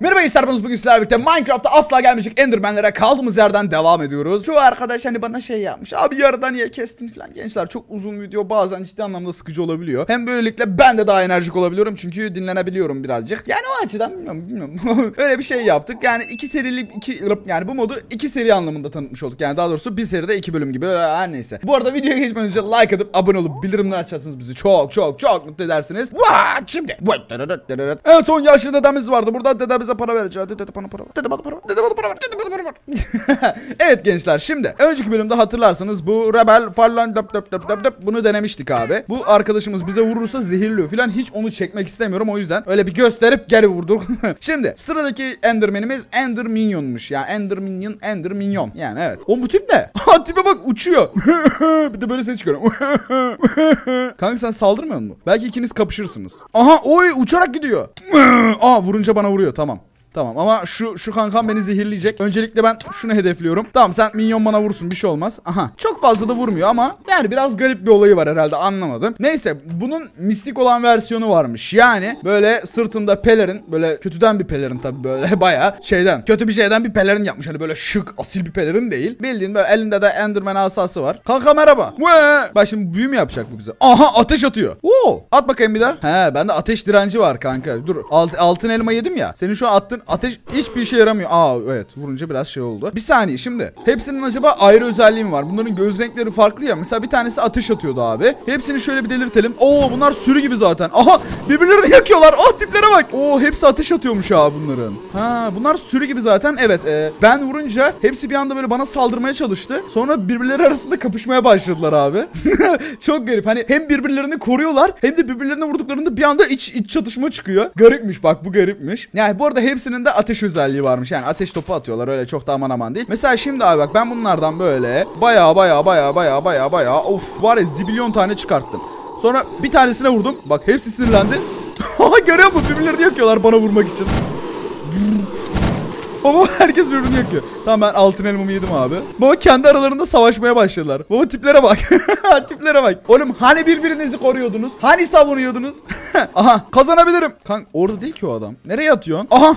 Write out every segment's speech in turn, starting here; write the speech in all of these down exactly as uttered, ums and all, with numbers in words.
Merhaba gençler, bugün sizlerle birlikte Minecraft'ta asla gelmeyecek Enderman'lere kaldığımız yerden devam ediyoruz. Şu arkadaş hani bana şey yapmış, abi yarıda niye kestin falan. Gençler çok uzun video bazen ciddi anlamda sıkıcı olabiliyor. Hem böylelikle ben de daha enerjik olabiliyorum çünkü dinlenebiliyorum birazcık. Yani o açıdan bilmiyorum bilmiyorum. Öyle bir şey yaptık yani iki serilik iki, yani bu modu iki seri anlamında tanıtmış olduk. Yani daha doğrusu bir seride iki bölüm gibi, her neyse. Bu arada videoya geçmeden önce like atıp abone olup bildirimler açarsanız bizi çok çok çok mutlu edersiniz. Şimdi en son yaşlı dedemiz vardı burada, dede bize para vereceği. Dede bana para ver. Dede bana para ver. Dede bana para ver. Dede bana para ver. Evet gençler, şimdi önceki bölümde hatırlarsanız bu rebel falan döp döp döp döp döp bunu denemiştik abi. Bu arkadaşımız bize vurursa zehirliyor filan, hiç onu çekmek istemiyorum, o yüzden öyle bir gösterip geri vurduk. Şimdi sıradaki endermanimiz enderminyonmuş ya. Enderminyon, enderminyon yani, evet. O bu tip ne? Ha tipe bak, uçuyor. Bir de böyle ses çıkıyorum. Kanka sen saldırmıyor musun? Belki ikiniz kapışırsınız. Aha oy, uçarak gidiyor. Aa vurunca bana vuruyor, tamam. Tamam ama şu şu kankam beni zehirleyecek. Öncelikle ben şunu hedefliyorum. Tamam sen minyon bana vursun, bir şey olmaz. Aha çok fazla da vurmuyor ama yani biraz garip bir olayı var herhalde, anlamadım. Neyse bunun mistik olan versiyonu varmış. Yani böyle sırtında pelerin, böyle kötüden bir pelerin tabi, böyle bayağı şeyden, kötü bir şeyden bir pelerin yapmış. Hani böyle şık asil bir pelerin değil. Bildiğin böyle elinde de enderman asası var. Kanka merhaba. Vee. Bak şimdi büyü mü yapacak bu bize? Aha ateş atıyor. Oo, at bakayım bir daha. He bende ateş direnci var kanka. Dur alt, altın elma yedim ya. Senin şu an attın. Ateş hiçbir işe yaramıyor. Aa evet, vurunca biraz şey oldu. Bir saniye şimdi. Hepsinin acaba ayrı özelliği mi var? Bunların göz renkleri farklı ya. Mesela bir tanesi ateş atıyordu abi. Hepsini şöyle bir delirtelim. Oo bunlar sürü gibi zaten. Aha birbirlerini yakıyorlar. Oh tiplere bak. Oo hepsi ateş atıyormuş abi bunların. Ha bunlar sürü gibi zaten. Evet e, ben vurunca hepsi bir anda böyle bana saldırmaya çalıştı. Sonra birbirleri arasında kapışmaya başladılar abi. Çok garip. Hani hem birbirlerini koruyorlar hem de birbirlerine vurduklarında bir anda iç iç çatışma çıkıyor. Garipmiş bak, bu garipmiş. Yani bu arada hepsini de ateş özelliği varmış. Yani ateş topu atıyorlar, öyle çok da aman aman değil. Mesela şimdi abi bak ben bunlardan böyle baya baya baya baya baya baya of var ya zibilyon tane çıkarttım. Sonra bir tanesine vurdum. Bak hepsi sinirlendi. Görüyor musun? Birbirlerini yakıyorlar bana vurmak için. Baba herkes birbirini yakıyor. Tamam ben altın elmamı yedim abi. Baba kendi aralarında savaşmaya başladılar. Baba tiplere bak. Tiplere bak. Oğlum hani birbirinizi koruyordunuz? Hani savunuyordunuz? Aha kazanabilirim. Kanka orada değil ki o adam. Nereye atıyorsun? Aha.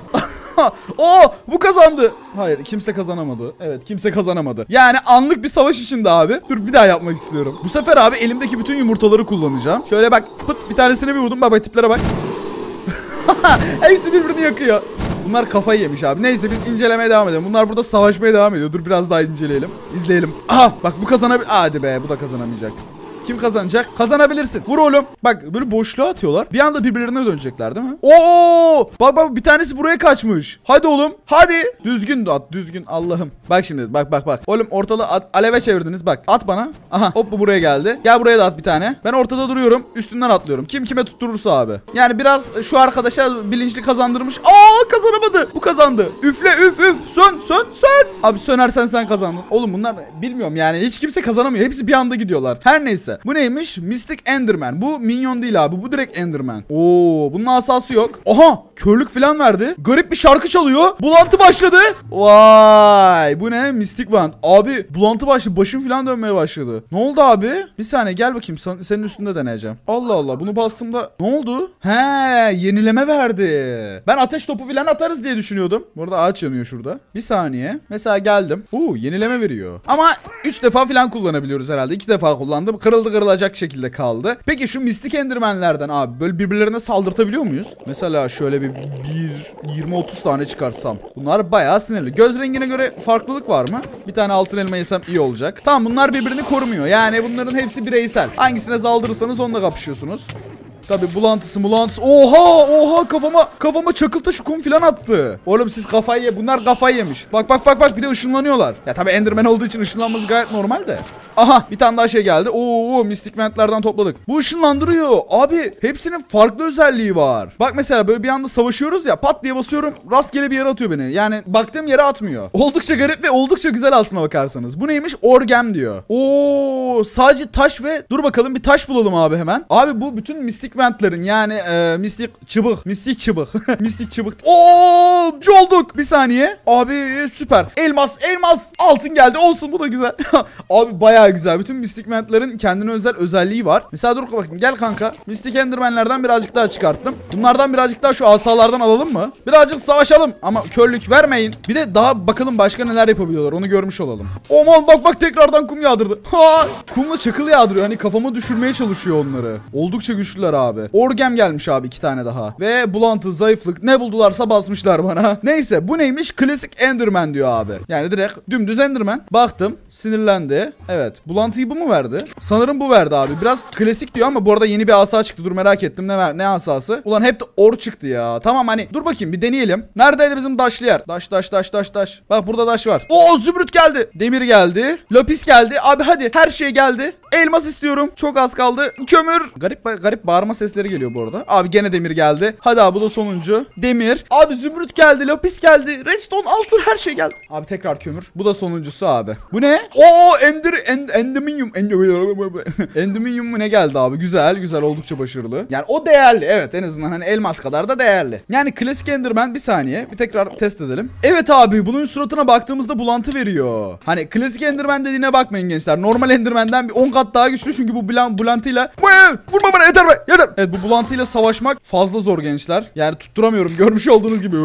Oo bu kazandı. Hayır kimse kazanamadı. Evet kimse kazanamadı. Yani anlık bir savaş içinde abi. Dur bir daha yapmak istiyorum. Bu sefer abi elimdeki bütün yumurtaları kullanacağım. Şöyle bak pıt bir tanesine bir vurdum. Baba tiplere bak. Hepsi birbirini yakıyor. Bunlar kafayı yemiş abi. Neyse biz incelemeye devam edelim. Bunlar burada savaşmaya devam ediyor. Dur biraz daha inceleyelim. İzleyelim. Aha bak bu kazanabilir. Hadi be bu da kazanamayacak. Kim kazanacak? Kazanabilirsin. Vur oğlum. Bak böyle boşluğa atıyorlar. Bir anda birbirlerine dönecekler değil mi? Oo! Bak bak bir tanesi buraya kaçmış. Hadi oğlum. Hadi. Düzgün de at. Düzgün Allah'ım. Bak şimdi bak bak bak. Oğlum ortalığı at, aleve çevirdiniz bak. At bana. Aha hop bu buraya geldi. Gel buraya da at bir tane. Ben ortada duruyorum. Üstünden atlıyorum. Kim kime tutturursa abi. Yani biraz şu arkadaşa bilinçli kazandırmış. Aa kazanamadı. Bu kazandı. Üfle üf üf. Sön sön sön. Abi sönersen sen kazandın. Oğlum bunlar bilmiyorum yani hiç kimse kazanamıyor. Hepsi bir anda gidiyorlar. Her neyse. Bu neymiş? Mystic Enderman. Bu minyon değil abi. Bu direkt Enderman. Oo, bunun asası yok. Aha, körlük falan verdi. Garip bir şarkı çalıyor. Bulantı başladı. Vay, bu ne? Mystic Wand. Abi, bulantı başladı. Başım falan dönmeye başladı. Ne oldu abi? Bir saniye gel bakayım. Sen, senin üstünde deneyeceğim. Allah Allah, bunu bastığımda ne oldu? He, yenileme verdi. Ben ateş topu falan atarız diye düşünüyordum. Bu arada ağaç yanıyor şurada. Bir saniye. Mesela geldim. Oo, yenileme veriyor. Ama üç defa falan kullanabiliyoruz herhalde. iki defa kullandım. Kırıldı. Kırılacak şekilde kaldı. Peki şu mistik endermenlerden abi böyle birbirlerine saldırtabiliyor muyuz? Mesela şöyle bir yirmi otuz tane çıkarsam. Bunlar bayağı sinirli. Göz rengine göre farklılık var mı? Bir tane altın elma yesem iyi olacak. Tamam bunlar birbirini korumuyor. Yani bunların hepsi bireysel. Hangisine saldırırsanız onunla kapışıyorsunuz. Tabi bulantısı bulantısı. Oha oha kafama kafama çakıl taşı kum filan attı. Oğlum siz kafayı ye. Bunlar kafayı yemiş. Bak bak bak bak bir de ışınlanıyorlar. Ya tabi enderman olduğu için ışınlanması gayet normal de. Aha bir tane daha şey geldi. Oo mistik ventlerden topladık. Bu ışınlandırıyor. Abi hepsinin farklı özelliği var. Bak mesela böyle bir anda savaşıyoruz ya. Pat diye basıyorum. Rastgele bir yere atıyor beni. Yani baktığım yere atmıyor. Oldukça garip ve oldukça güzel aslına bakarsanız. Bu neymiş? Orgem diyor. Oo sadece taş ve dur bakalım bir taş bulalım abi hemen. Abi bu bütün mistik pigmentlerin yani e, Mystic çıbık. Mystic çıbık. Mystic çıbık. Ooo olduk. Bir saniye. Abi süper. Elmas. Elmas. Altın geldi. Olsun bu da güzel. Abi bayağı güzel. Bütün Mystic Wand'lerin kendine özel özelliği var. Mesela dur bakayım. Gel kanka. Mystic Enderman'lerden birazcık daha çıkarttım. Bunlardan birazcık daha şu asalardan alalım mı? Birazcık savaşalım. Ama körlük vermeyin. Bir de daha bakalım başka neler yapabiliyorlar. Onu görmüş olalım. Aman bak bak tekrardan kum yağdırdı. Ha! Kumla çakıl yağdırıyor. Hani kafama düşürmeye çalışıyor onları. Oldukça güçlüler abi. Orgem gelmiş abi iki tane daha. Ve bulantı, zayıflık ne buldularsa basmışlar bana. Neyse bu neymiş? Klasik Enderman diyor abi. Yani direkt dümdüz Enderman. Baktım. Sinirlendi. Evet. Bulantıyı bu mu verdi? Sanırım bu verdi abi. Biraz klasik diyor ama bu arada yeni bir asa çıktı. Dur merak ettim. Ne, ne asası? Ulan hep de or çıktı ya. Tamam hani dur bakayım bir deneyelim. Neredeydi bizim daşlı yer? Daş daş daş daş daş. Bak burada daş var. Oo zümrüt geldi. Demir geldi. Lapis geldi. Abi hadi her şey geldi. Elmas istiyorum. Çok az kaldı. Kömür. Garip garip bağırma sesleri geliyor bu arada. Abi gene demir geldi. Hadi abi bu da sonuncu. Demir. Abi zümrüt geldi. Lapis geldi. Redstone, altın her şey geldi. Abi tekrar kömür. Bu da sonuncusu abi. Bu ne? Oo ender end, enderminyum. Enderminyum mu ne geldi abi? Güzel güzel oldukça başarılı. Yani o değerli. Evet en azından hani elmas kadar da değerli. Yani klasik Enderman bir saniye. Bir tekrar test edelim. Evet abi bunun suratına baktığımızda bulantı veriyor. Hani klasik Enderman dediğine bakmayın gençler. Normal Enderman'den bir on kat daha güçlü çünkü bu bulantıyla vurma bana yeter be yeter. Evet bu bulantıyla savaşmak fazla zor gençler. Yani tutturamıyorum görmüş olduğunuz gibi.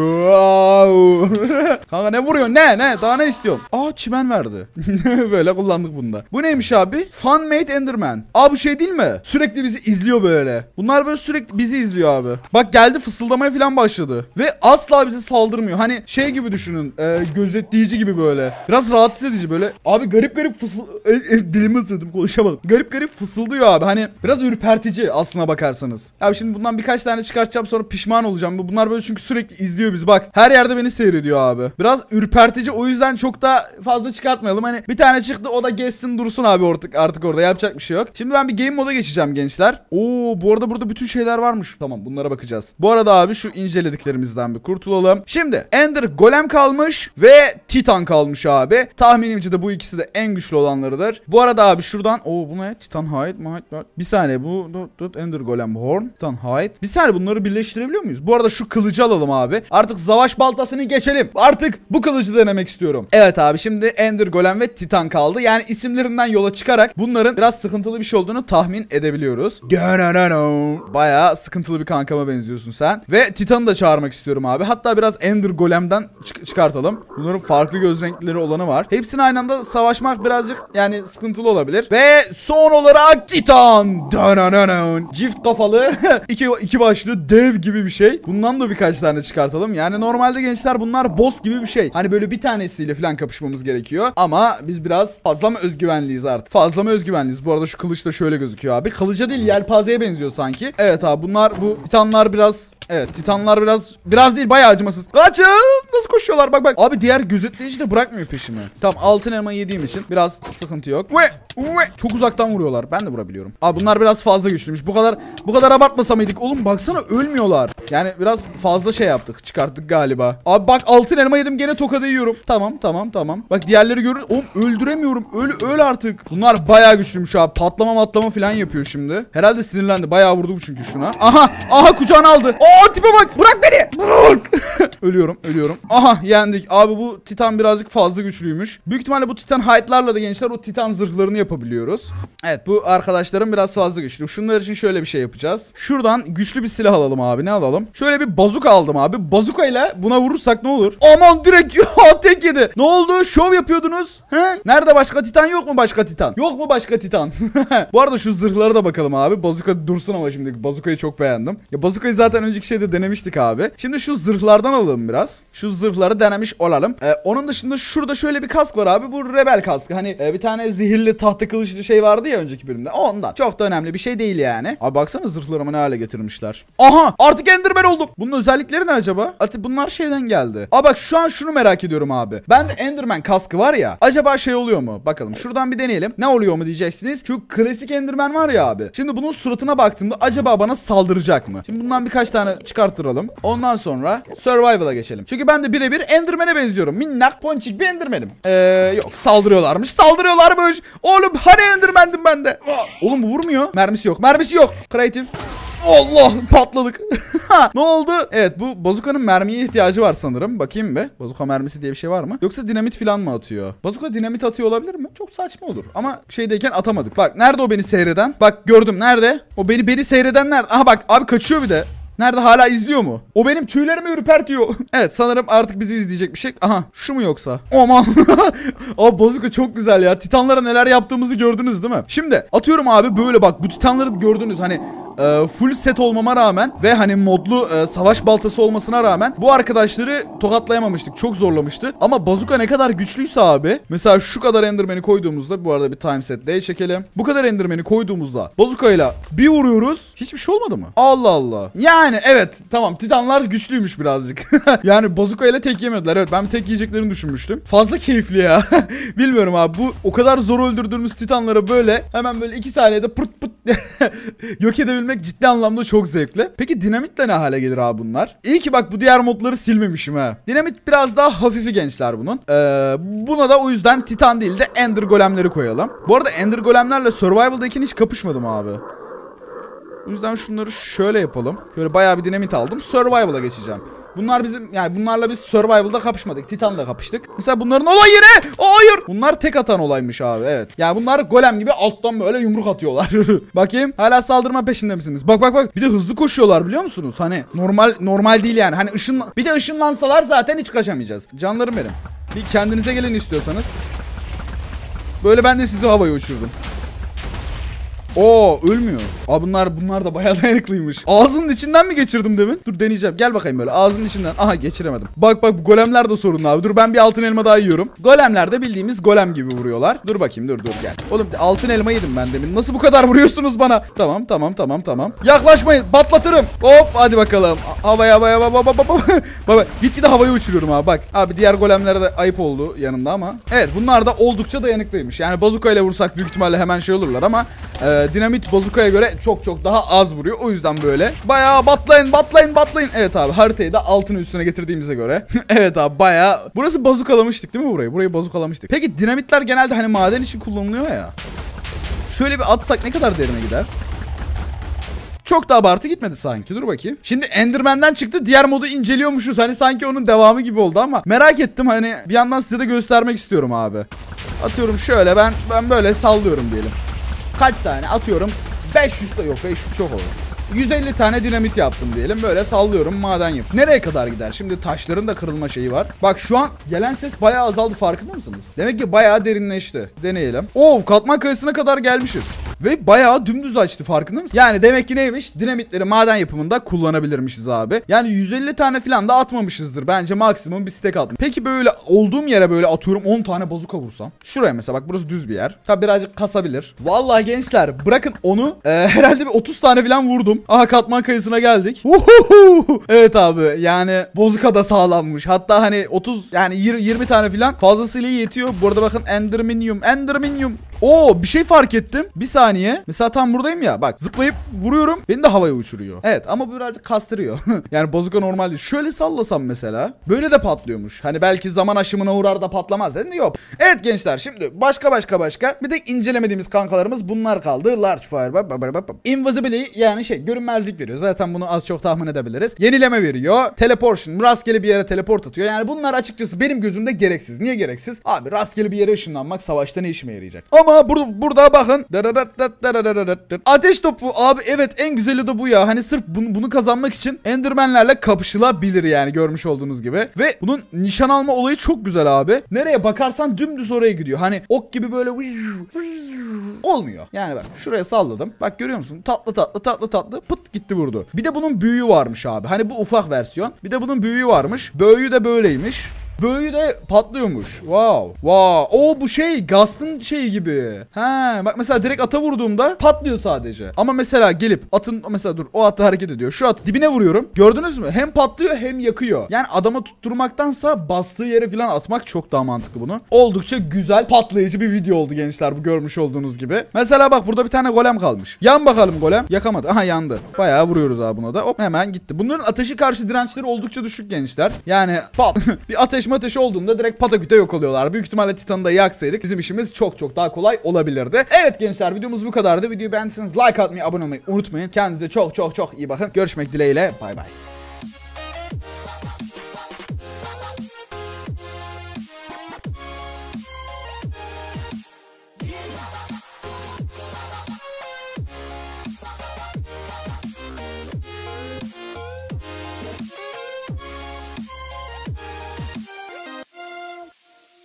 Kanka ne vuruyor ne ne daha ne istiyorsun? Aa çimen verdi. Böyle kullandık bunda. Bu neymiş abi? Fun Made Enderman. Aa bu şey değil mi? Sürekli bizi izliyor böyle. Bunlar böyle sürekli bizi izliyor abi. Bak geldi fısıldamaya falan başladı. Ve asla bize saldırmıyor. Hani şey gibi düşünün. E, gözetleyici gibi böyle. Biraz rahatsız edici böyle. Abi garip garip fısıl... E, e, dilimi ısırdım konuşamadım. Garip garip fısıldıyor abi. Hani biraz ürpertici aslına bakarsanız. Abi şimdi bundan birkaç tane çıkartacağım sonra pişman olacağım. Bunlar böyle çünkü sürekli izliyor bizi. Bak her yerde beni seyrediyor abi. Biraz ürpertici o yüzden çok da fazla çıkartmayalım. Hani bir tane çıktı o da geçsin dursun abi artık, artık orada yapacak bir şey yok. Şimdi ben bir game moda geçeceğim gençler. Oo bu arada burada bütün şeyler varmış. Tamam bunlara bakacağız. Bu arada abi şu incelediklerimizden bir kurtulalım. Şimdi Ender Golem kalmış ve Titan kalmış abi. Tahminimce de bu ikisi de en güçlü olanlarıdır. Bu arada abi şuradan oo bu ne? Titan hide, hide. Bir saniye bu Ender Golem Horn, Titan hide. Bir saniye bunları birleştirebiliyor muyuz? Bu arada şu kılıcı alalım abi. Artık savaş baltasını geçelim. Artık bu kılıcı denemek istiyorum. Evet abi şimdi Ender Golem ve Titan kaldı. Yani isimlerinden yola çıkarak bunların biraz sıkıntılı bir şey olduğunu tahmin edebiliyoruz. Bayağı sıkıntılı bir kankama benziyorsun sen. Ve Titan'ı da çağırmak istiyorum abi. Hatta biraz Ender Golem'den çık çıkartalım. Bunların farklı göz renkleri olanı var. Hepsini aynı anda savaşmak birazcık yani sıkıntılı olabilir. Ve son olarak Titan. Cift kafalı iki, iki başlı dev gibi bir şey. Bundan da birkaç tane çıkartalım. Yani normalde gençler bunlar boss gibi bir şey. Hani böyle bir tanesiyle falan kapışmamız gerekiyor. Ama biz biraz fazla mı özgüvenliyiz artık? Fazla mı özgüvenliyiz? Bu arada şu kılıç da şöyle gözüküyor abi. Kılıca değil yelpazeye benziyor sanki. Evet abi bunlar bu titanlar biraz... Evet titanlar biraz... Biraz değil bayağı acımasız. Kaçın! Nasıl koşuyorlar? Bak bak. Abi diğer gözetleyici de bırakmıyor peşimi. Tamam altın elmayı yediğim için biraz sıkıntı yok. Çok uzaktan vuruyorlar. Ben de vurabiliyorum. Abi bunlar biraz fazla güçlüymüş. Bu kadar bu kadar abartmasa mıydık? Oğlum baksana ölmüyorlar. Yani biraz fazla şey yaptık. Çıkarttık galiba. Abi bak altın elma yedim gene tokadı yiyorum. Tamam tamam tamam. Bak diğerleri görür. Oğlum öldüremiyorum. Öl öl artık. Bunlar bayağı güçlüymüş abi. Patlama matlama falan yapıyor şimdi. Herhalde sinirlendi. Bayağı vurdu çünkü şuna. Aha aha kucağına aldı. Oo tipe bak. Bırak beni. Bırak. Ölüyorum ölüyorum. Aha yendik. Abi bu Titan birazcık fazla güçlüymüş. Büyük ihtimalle bu Titan hide'larla da gençler o Titan zırhlarını yapabiliyoruz. Evet bu arkadaşlarım biraz fazla güçlü. Şunlar için şöyle bir şey yapacağız. Şuradan güçlü bir silah alalım abi. Ne alalım? Şöyle bir bazuka aldım abi. Bazukayla buna vurursak ne olur? Aman direkt tek yedi. Ne oldu? Şov yapıyordunuz. He? Nerede başka Titan yok mu başka Titan? Yok mu başka Titan? Bu arada şu zırhlara da bakalım abi. Bazuka dursun ama şimdi. Bazukayı çok beğendim. Ya bazukayı zaten önceki şeyde denemiştik abi. Şimdi şu zırhlardan alalım biraz. Şu zırhları denemiş olalım. Ee, onun dışında şurada şöyle bir kask var abi. Bu rebel kaskı. Hani e, bir tane zehirli tahta kılıçlı şey vardı ya önceki bölümde. Ondan. Çok da önemli bir şey değil yani. Abi baksana zırhlarımı ne hale getirmişler. Aha! Artık Enderman oldum. Bunun özellikleri ne acaba? Ati bunlar şeyden geldi. Aa bak şu an şunu merak ediyorum abi. Ben de Enderman kaskı var ya. Acaba şey oluyor mu? Bakalım şuradan bir deneyelim. Ne oluyor mu diyeceksiniz. Şu klasik Enderman var ya abi. Şimdi bunun suratına baktığımda acaba bana saldıracak mı? Şimdi bundan birkaç tane çıkarttıralım. Ondan sonra Survival'a geçelim. Çünkü ben de birebir Enderman'e benziyorum. Minnak ponçik bir Enderman'im. Eee yok saldırıyorlarmış. Saldırıyorlarmış. Oğlum hani Enderman'dim ben de. Oğlum bu vurmuyor. Mermisi yok. Mermisi yok. Creative. Allah patladık. Ne oldu? Evet, bu bazukanın mermiye ihtiyacı var sanırım. Bakayım be. Bazuka mermisi diye bir şey var mı? Yoksa dinamit falan mı atıyor? Bazuka dinamit atıyor olabilir mi? Çok saçma olur. Ama şeydeyken atamadık. Bak nerede o beni seyreden? Bak gördüm. Nerede? O beni beni seyreden nerede? Aha bak abi kaçıyor bir de. Nerede, hala izliyor mu? O benim tüylerimi ürpertiyor. Evet sanırım artık bizi izleyecek bir şey. Aha şu mu yoksa? Aman. Abi bazuka çok güzel ya. Titanlara neler yaptığımızı gördünüz değil mi? Şimdi atıyorum abi böyle bak. Bu titanları gördünüz hani. E, full set olmama rağmen ve hani modlu e, savaş baltası olmasına rağmen bu arkadaşları tokatlayamamıştık. Çok zorlamıştı. Ama bazuka ne kadar güçlüyse abi. Mesela şu kadar enderman'i koyduğumuzda, bu arada bir time set day çekelim. Bu kadar enderman'i koyduğumuzda bazukayla bir vuruyoruz. Hiçbir şey olmadı mı? Allah Allah. Yani evet tamam, titanlar güçlüymüş birazcık. Yani bazukayla tek yemediler. Evet ben tek yiyeceklerini düşünmüştüm. Fazla keyifli ya. Bilmiyorum abi, bu o kadar zor öldürdüğümüz titanlara böyle hemen böyle iki saniyede pırt pırt yok edebiliriz. Ciddi anlamda çok zevkli. Peki dinamitle ne hale gelir abi bunlar? İyi ki bak bu diğer modları silmemişim ha. Dinamit biraz daha hafifi gençler bunun. Ee, buna da o yüzden titan değil de ender golemleri koyalım. Bu arada ender golemlerle survival'dakini hiç kapışmadım abi. O yüzden şunları şöyle yapalım. Böyle bayağı bir dinamit aldım. Survival'a geçeceğim. Bunlar bizim, yani bunlarla biz survival'da kapışmadık. Titan'la kapıştık. Mesela bunların olay yeri. Hayır. Bunlar tek atan olaymış abi, evet. Yani bunlar golem gibi alttan böyle yumruk atıyorlar. Bakayım. Hala saldırma peşinde misiniz? Bak bak bak. Bir de hızlı koşuyorlar biliyor musunuz? Hani normal normal değil yani. Hani ışın, bir de ışınlansalar zaten hiç kaçamayacağız. Canlarım benim. Bir kendinize gelin istiyorsanız. Böyle ben de sizi havaya uçurdum. Oo ölmüyor. Aa bunlar bunlar da bayağı dayanıklıymış. Ağzının içinden mi geçirdim demin? Dur deneyeceğim. Gel bakayım böyle ağzının içinden. Aha geçiremedim. Bak bak bu golemler de sorunlu abi. Dur ben bir altın elma daha yiyorum. Golemler de bildiğimiz golem gibi vuruyorlar. Dur bakayım dur dur gel. Oğlum altın elma yedim ben demin. Nasıl bu kadar vuruyorsunuz bana? Tamam tamam tamam tamam. Yaklaşmayın. Patlatırım. Hop hadi bakalım. Havaya havaya baba baba baba. Gitgide havaya uçuruyorum abi bak. Abi diğer golemlere de ayıp oldu yanında ama. Evet bunlar da oldukça dayanıklıymış. Yani bazukayla vursak büyük ihtimalle hemen şey olurlar ama e dinamit bazukaya göre çok çok daha az vuruyor. O yüzden böyle bayağı batlayın batlayın batlayın. Evet abi haritayı da altını üstüne getirdiğimize göre. Evet abi bayağı. Burası bazukalamıştık değil mi burayı? Burayı bazukalamıştık. Peki dinamitler genelde hani maden için kullanılıyor ya. Şöyle bir atsak ne kadar derine gider? Çok da abartı gitmedi sanki. Dur bakayım. Şimdi Enderman'den çıktı. Diğer modu inceliyormuşuz. Hani sanki onun devamı gibi oldu ama merak ettim hani. Bir yandan size de göstermek istiyorum abi. Atıyorum şöyle ben ben böyle sallıyorum diyelim. Kaç tane atıyorum? beş yüz de yok, beş yüz çok olur. yüz elli tane dinamit yaptım diyelim. Böyle sallıyorum maden yap. Nereye kadar gider? Şimdi taşların da kırılma şeyi var. Bak şu an gelen ses bayağı azaldı, farkında mısınız? Demek ki bayağı derinleşti. Deneyelim. Oo katman kayasına kadar gelmişiz. Ve bayağı dümdüz açtı, farkında mısın? Yani demek ki neymiş? Dinamitleri maden yapımında kullanabilirmişiz abi. Yani yüz elli tane falan da atmamışızdır. Bence maksimum bir stack atmış. Peki böyle olduğum yere böyle atıyorum on tane bazuka vursam. Şuraya mesela bak, burası düz bir yer. Tabi birazcık kasabilir. Vallahi gençler bırakın onu. E, herhalde bir otuz tane falan vurdum. Aha katman kayısına geldik. Uhuhu. Evet abi yani bazuka da sağlammış. Hatta hani otuz yani yirmi tane falan fazlasıyla yetiyor. Bu arada bakın enderminyum enderminyum. Oo bir şey fark ettim. Bir saniye. Mesela tam buradayım ya. Bak zıplayıp vuruyorum. Beni de havaya uçuruyor. Evet ama bu birazcık kastırıyor. Yani bazuka normal değil. Şöyle sallasam mesela. Böyle de patlıyormuş. Hani belki zaman aşımına uğrar da patlamaz dedim de yok. Evet gençler şimdi başka başka başka. Bir tek incelemediğimiz kankalarımız bunlar kaldı. Large fire. Invisibility yani şey görünmezlik veriyor. Zaten bunu az çok tahmin edebiliriz. Yenileme veriyor. Teleportation. Rastgele bir yere teleport atıyor. Yani bunlar açıkçası benim gözümde gereksiz. Niye gereksiz? Abi rastgele bir yere ışınlanmak savaşta ne işime yarayacak? Ama Burada, burada bakın. Ateş topu abi, evet en güzeli de bu ya. Hani sırf bunu, bunu kazanmak için endermenlerle kapışılabilir yani, görmüş olduğunuz gibi. Ve bunun nişan alma olayı çok güzel abi. Nereye bakarsan dümdüz oraya gidiyor. Hani ok gibi böyle olmuyor. Yani bak şuraya salladım. Bak görüyor musun? Tatlı tatlı tatlı tatlı pıt gitti vurdu. Bir de bunun büyüğü varmış abi. Hani bu ufak versiyon. Bir de bunun büyüğü varmış. Büyüğü de böyleymiş. Böyle de patlıyormuş. Wow. Wow. Oo bu şey Gast'ın şeyi gibi. Ha bak mesela direkt ata vurduğumda patlıyor sadece. Ama mesela gelip atın mesela dur o atı hareket ediyor. Şu at dibine vuruyorum. Gördünüz mü? Hem patlıyor hem yakıyor. Yani adama tutturmaktansa bastığı yere falan atmak çok daha mantıklı bunu. Oldukça güzel patlayıcı bir video oldu gençler bu görmüş olduğunuz gibi. Mesela bak burada bir tane golem kalmış. Yan bakalım golem. Yakamadı. Aha yandı. Bayağı vuruyoruz abi buna da. Hop hemen gitti. Bunların ateşi karşı dirençleri oldukça düşük gençler. Yani pat bir ateş yakma ateşi olduğunda direkt pataküte yok oluyorlar. Büyük ihtimalle Titan'ı da yaksaydık bizim işimiz çok çok daha kolay olabilirdi. Evet gençler, videomuz bu kadardı. Videoyu beğendiyseniz like atmayı, abone olmayı unutmayın. Kendinize çok çok çok iyi bakın. Görüşmek dileğiyle. Bay bay.